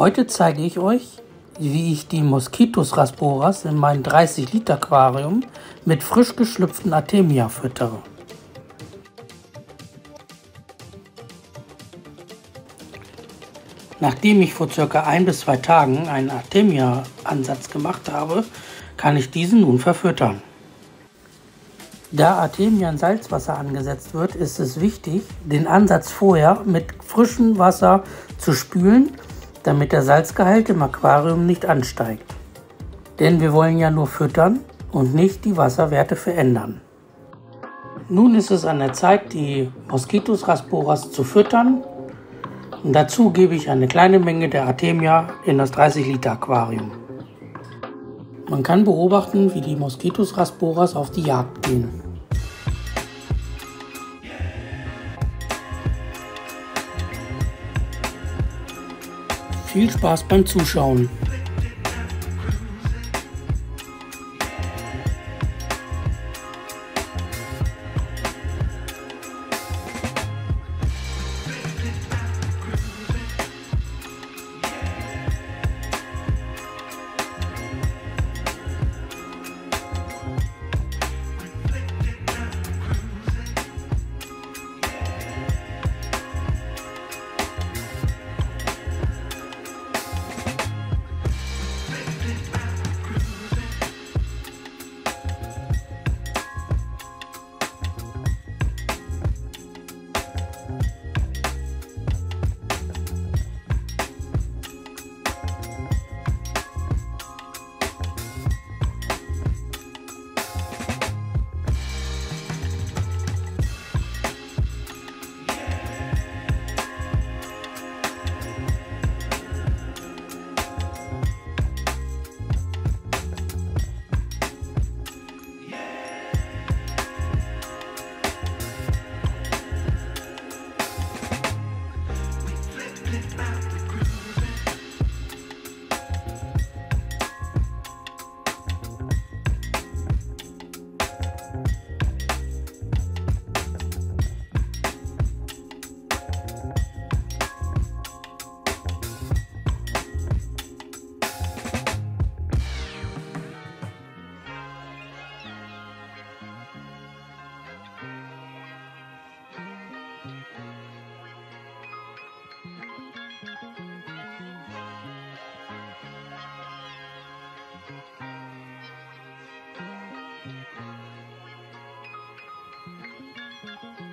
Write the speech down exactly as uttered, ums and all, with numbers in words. Heute zeige ich euch, wie ich die Mosquitorasboras in meinem dreißig Liter Aquarium mit frisch geschlüpften Artemia füttere. Nachdem ich vor ca. ein bis zwei Tagen einen Artemia-Ansatz gemacht habe, kann ich diesen nun verfüttern. Da Artemia in Salzwasser angesetzt wird, ist es wichtig, den Ansatz vorher mit frischem Wasser zu spülen, damit der Salzgehalt im Aquarium nicht ansteigt. Denn wir wollen ja nur füttern und nicht die Wasserwerte verändern. Nun ist es an der Zeit, die Mosquitorasboras zu füttern. Und dazu gebe ich eine kleine Menge der Artemia in das dreißig Liter Aquarium. Man kann beobachten, wie die Mosquitorasboras auf die Jagd gehen. Viel Spaß beim Zuschauen! Thank you.